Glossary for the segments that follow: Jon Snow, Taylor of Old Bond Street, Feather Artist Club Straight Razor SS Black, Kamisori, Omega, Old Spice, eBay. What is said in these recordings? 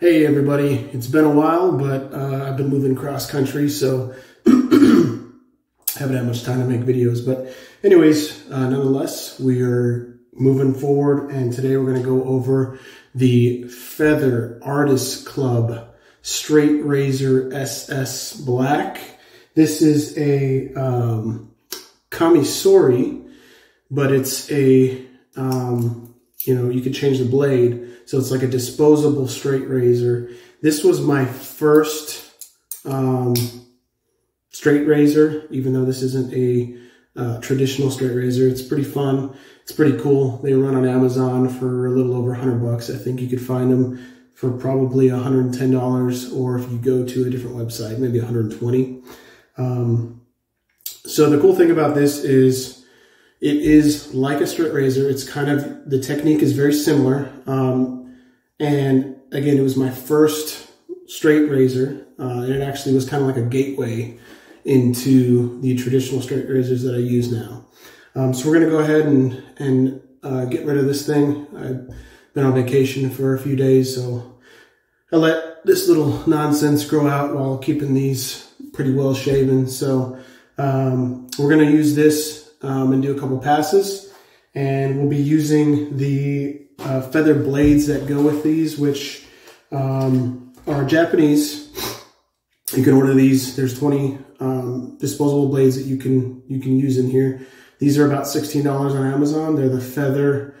Hey everybody, it's been a while, but I've been moving cross country, so haven't had much time to make videos. But anyways, nonetheless, we are moving forward, and today we're going to go over the Feather Artist Club Straight Razor SS Black. This is a Kamisori, but it's a you know, you could change the blade. So it's like a disposable straight razor. This was my first straight razor, even though this isn't a traditional straight razor. It's pretty fun. It's pretty cool. They run on Amazon for a little over 100 bucks. I think you could find them for probably $110, or if you go to a different website, maybe 120. So the cool thing about this is, it is like a straight razor. It's kind of, the technique is very similar. And again, it was my first straight razor. And it actually was kind of like a gateway into the traditional straight razors that I use now. So we're going to go ahead and get rid of this thing. I've been on vacation for a few days, so I let this little nonsense grow out while keeping these pretty well shaven. So we're going to use this and do a couple passes, and we'll be using the feather blades that go with these, which are Japanese. You can order these. There's 20 disposable blades that you can use in here. These are about $16 on Amazon. They're the feather.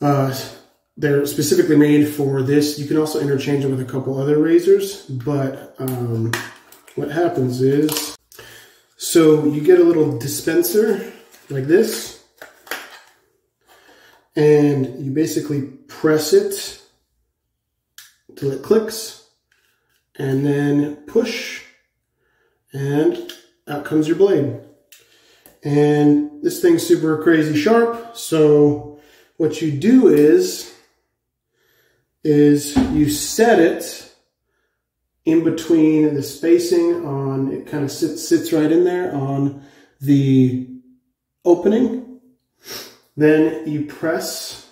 They're specifically made for this. You can also interchange them with a couple other razors, but what happens is, so you get a little dispenser like this, and you basically press it till it clicks, and then push, and out comes your blade. And this thing's super crazy sharp, so what you do is you set it in between the spacing on, it kind of sits right in there on the opening. Then you press,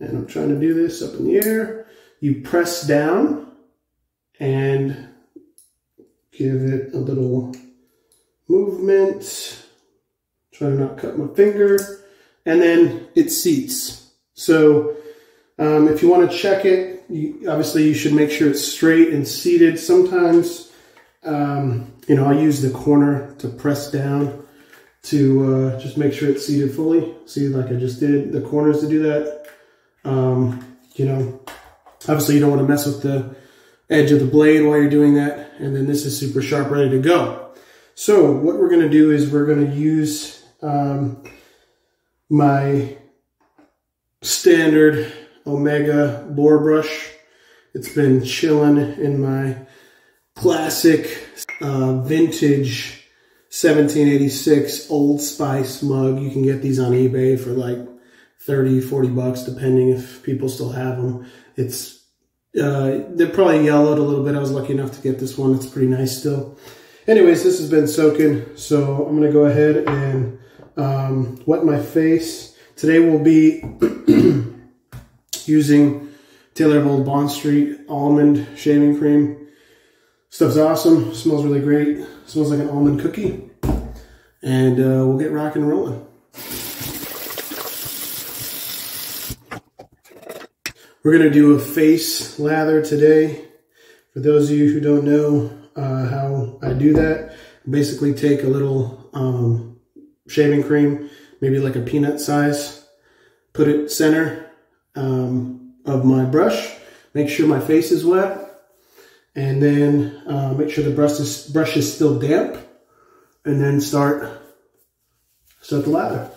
and I'm trying to do this up in the air. You press down and give it a little movement. Try to not cut my finger. And then it seats. So if you want to check it, obviously, you should make sure it's straight and seated. Sometimes, you know, I use the corner to press down to just make sure it's seated fully. See, like I just did, the corners to do that. You know, obviously, you don't want to mess with the edge of the blade while you're doing that. And then this is super sharp, ready to go. So what we're going to do is we're going to use my standard Omega bore brush. It's been chilling in my classic vintage 1786 Old Spice mug. You can get these on eBay for like 30, 40 bucks, depending if people still have them. It's they're probably yellowed a little bit. I was lucky enough to get this one. It's pretty nice still. Anyways, this has been soaking, so I'm gonna go ahead and wet my face. Today will be using Taylor of Old Bond Street almond shaving cream. Stuff's awesome, smells really great, smells like an almond cookie, and we'll get rockin' and rolling. We're gonna do a face lather today. For those of you who don't know how I do that, I basically take a little shaving cream, maybe like a peanut size, put it center of my brush, make sure my face is wet, and then make sure the brush is still damp, and then start the lather.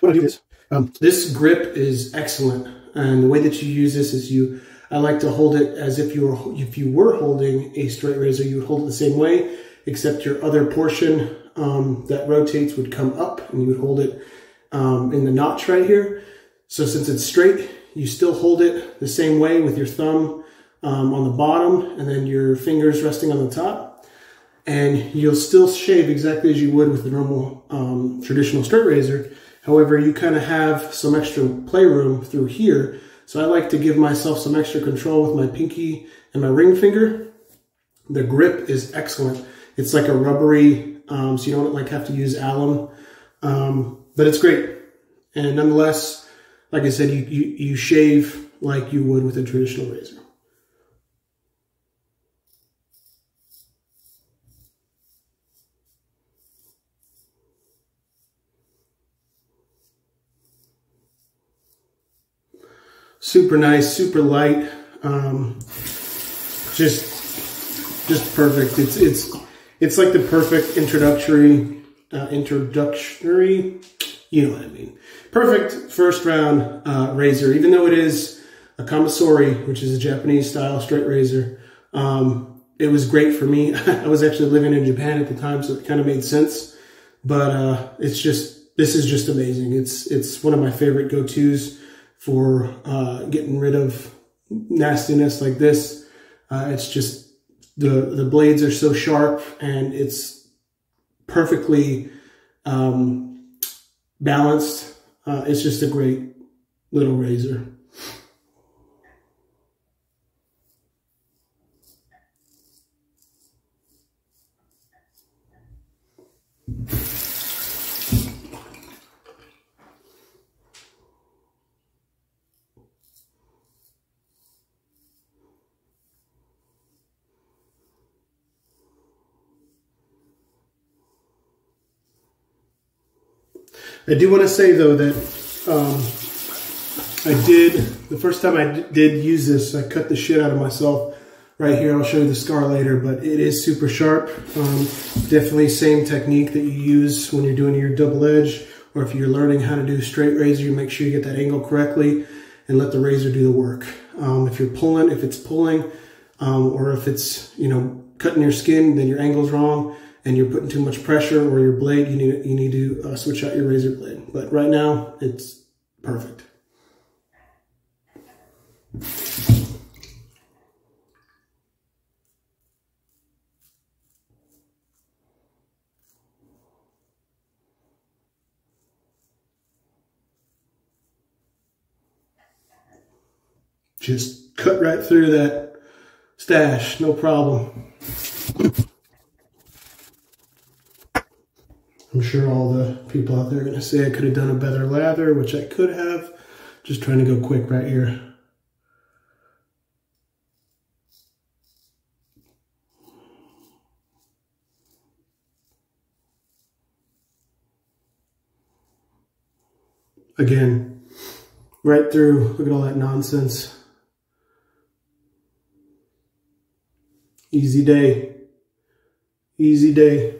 What I do is this grip is excellent, and the way that you use this is I like to hold it as if you were holding a straight razor. You would hold it the same way, except your other portion that rotates would come up, and you would hold it in the notch right here. So since it's straight, you still hold it the same way with your thumb on the bottom and then your fingers resting on the top. And you'll still shave exactly as you would with the normal traditional straight razor. However, you kind of have some extra playroom through here. So I like to give myself some extra control with my pinky and my ring finger. The grip is excellent. It's like a rubbery, so you don't like have to use alum, but it's great. And nonetheless, like I said, you shave like you would with a traditional razor. Super nice, super light, just perfect. It's like the perfect introductory, you know what I mean. Perfect first round razor, even though it is a Kamisori, which is a Japanese style straight razor. It was great for me. I was actually living in Japan at the time, so it kind of made sense. But this is just amazing. It's one of my favorite go-tos for getting rid of nastiness like this. It's just the blades are so sharp, and it's perfectly balanced. It's just a great little razor. I do want to say though that the first time I did use this, I cut the shit out of myself right here. I'll show you the scar later, but it is super sharp. Definitely same technique that you use when you're doing your double edge, or if you're learning how to do straight razor, you make sure you get that angle correctly and let the razor do the work. If you're pulling, or if it's, you know, cutting your skin, then your angle's wrong, and you're putting too much pressure, or your blade, you need to switch out your razor blade. But right now, it's perfect. Just cut right through that stash, no problem. I'm sure all the people out there are going to say I could have done a better lather, which I could have. Just trying to go quick right here. Again, right through. Look at all that nonsense. Easy day. Easy day.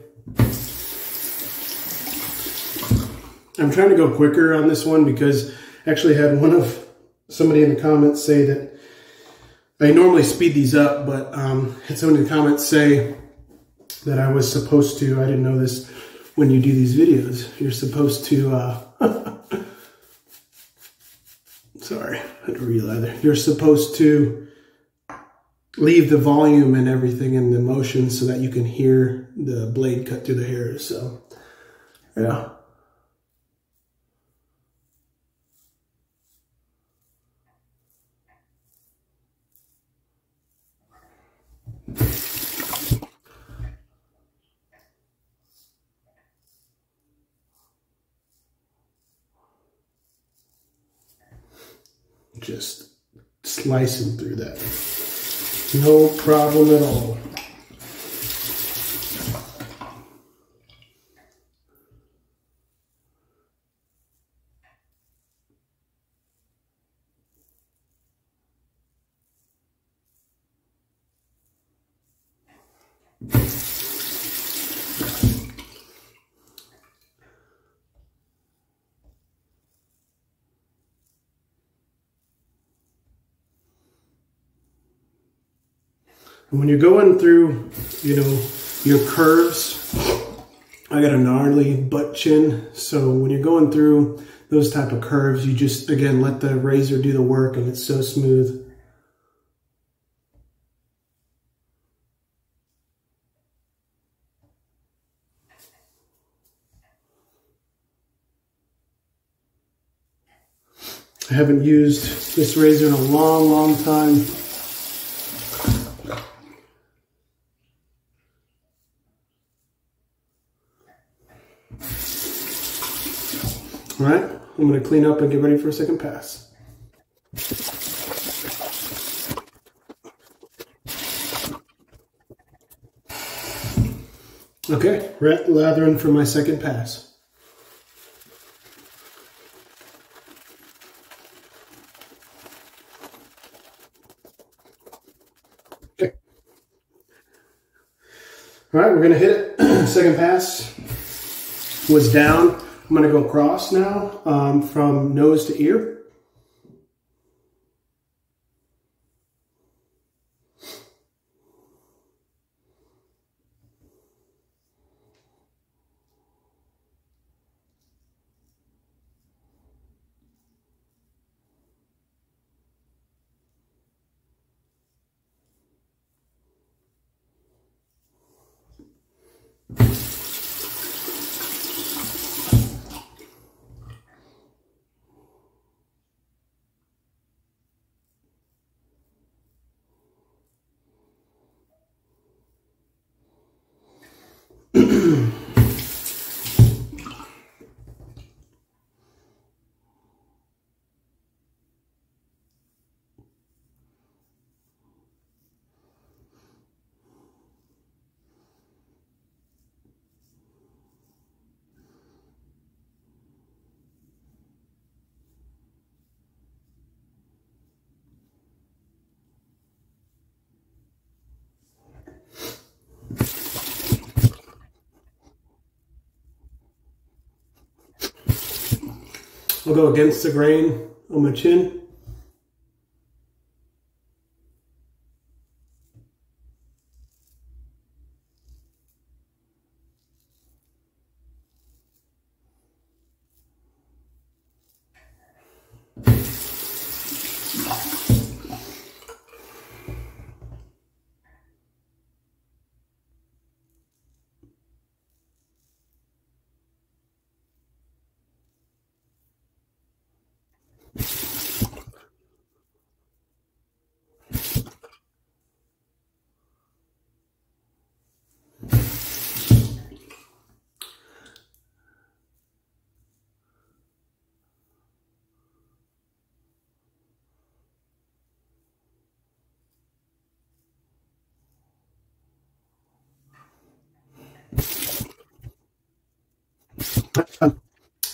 I'm trying to go quicker on this one because I actually had somebody in the comments say that I normally speed these up, but had someone in the comments say that I was supposed to, I didn't know this when you do these videos, you're supposed to, sorry, I had to re-lather. You're supposed to leave the volume and everything in the motion so that you can hear the blade cut through the hair, so yeah. Just slicing through that. No problem at all. And when you're going through, you know, your curves, I got a gnarly butt chin. So when you're going through those type of curves, you just, again, let the razor do the work, and it's so smooth. I haven't used this razor in a long, long time. All right, I'm going to clean up and get ready for a second pass. Okay, rat lathering for my second pass. All right, we're gonna hit it. Second pass was down. I'm gonna go across now from nose to ear. I'll go against the grain on my chin.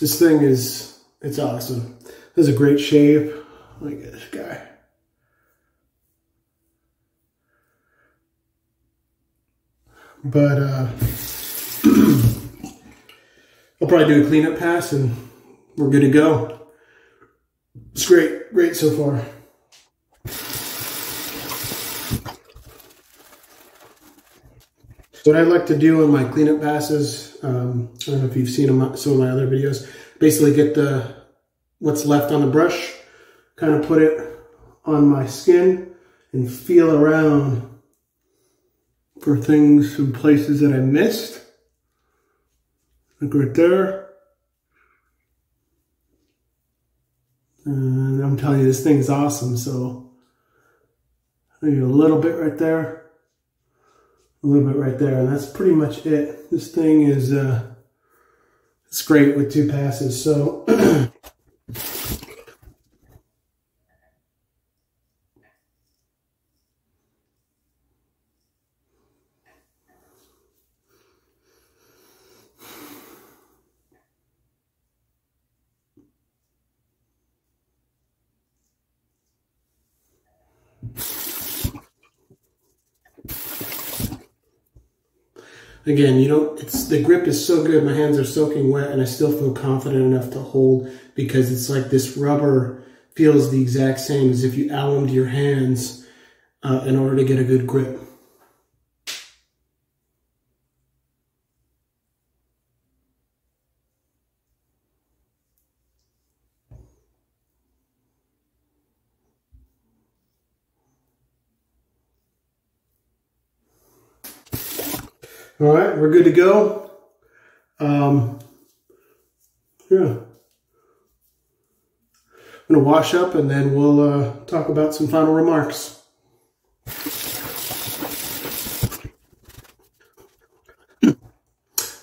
This thing is, it's awesome. It has a great shape. Look at this guy. But I'll probably do a cleanup pass and we're good to go. It's great, great so far. So what I like to do on my cleanup passes, I don't know if you've seen them, some of my other videos, basically get the what's left on the brush, kind of put it on my skin and feel around for things and places that I missed. Like right there. And I'm telling you, this thing's awesome. So maybe a little bit right there. A little bit right there, and that's pretty much it. This thing is it's great with two passes. So again, you know, it's the grip is so good. My hands are soaking wet and I still feel confident enough to hold because it's like this rubber feels the exact same as if you allumed your hands in order to get a good grip. All right, we're good to go. Yeah. going to wash up, and then we'll talk about some final remarks.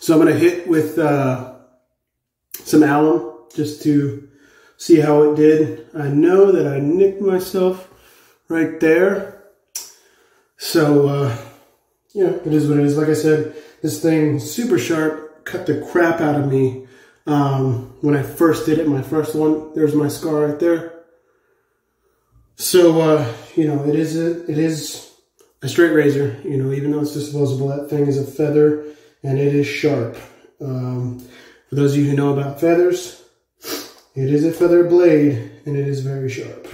So I'm going to hit with some alum just to see how it did. I know that I nicked myself right there. So, yeah, it is what it is. Like I said, this thing, super sharp, cut the crap out of me when I first did it, my first one. There's my scar right there. So, you know, it is a straight razor. You know, even though it's disposable, that thing is a feather, and it is sharp. For those of you who know about feathers, it is a feather blade, and it is very sharp.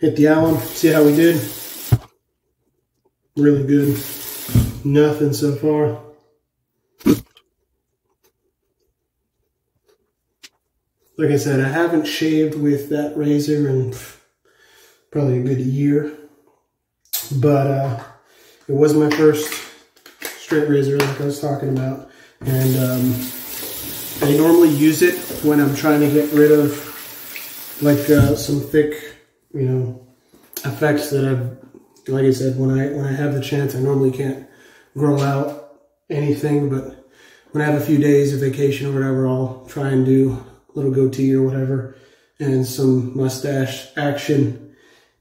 Hit the alum, see how we did. Really good. Nothing so far. Like I said, I haven't shaved with that razor in probably a good year. But it was my first straight razor, like I was talking about, and I normally use it when I'm trying to get rid of like some thick, you know, effects that I've, like I said, when I have the chance, I normally can't grow out anything, but when I have a few days of vacation or whatever, I'll try and do a little goatee or whatever, and some mustache action,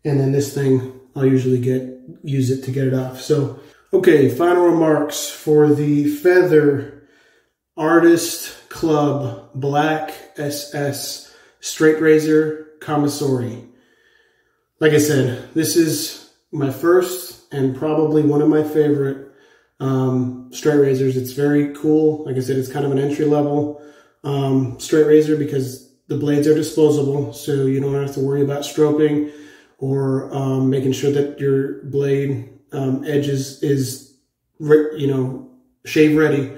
and then this thing, I'll usually use it to get it off. So, okay, final remarks for the Feather Artist Club Black SS Straight Razor Kamisori. Like I said, this is my first and probably one of my favorite straight razors. It's very cool. Like I said, it's kind of an entry-level straight razor because the blades are disposable, so you don't have to worry about strobing or making sure that your blade edges is, you know, shave ready.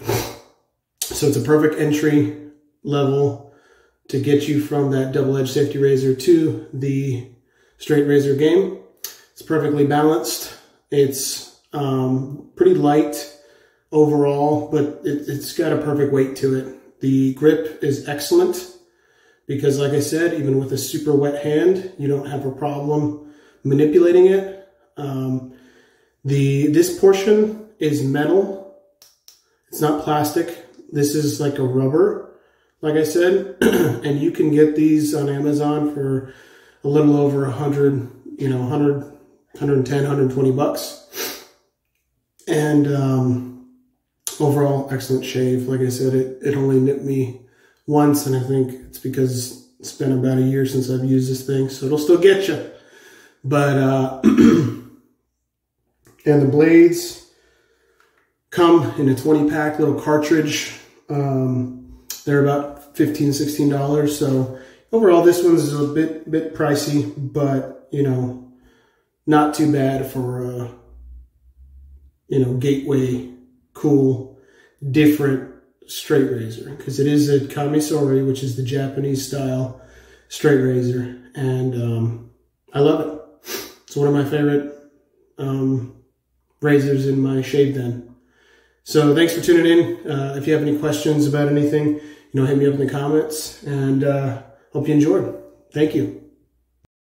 So it's a perfect entry level to get you from that double-edged safety razor to the straight razor game. It's perfectly balanced. It's pretty light overall, but it's got a perfect weight to it. The grip is excellent, because like I said, even with a super wet hand, you don't have a problem manipulating it. This portion is metal. It's not plastic. This is like a rubber, like I said. And you can get these on Amazon for a little over 100, you know, 100, 110, 120 bucks. And overall, excellent shave. Like I said, it only nipped me once, and I think it's because it's been about a year since I've used this thing, so it'll still get you. But and the blades come in a 20-pack little cartridge. They're about $15, $16. So overall, this one's a bit pricey, but you know, not too bad for a, you know, gateway, cool, different straight razor, because it is a Kamisori, which is the Japanese style straight razor, and I love it. It's one of my favorite razors in my shave den. So thanks for tuning in. If you have any questions about anything, you know, hit me up in the comments, and hope you enjoyed. Thank you.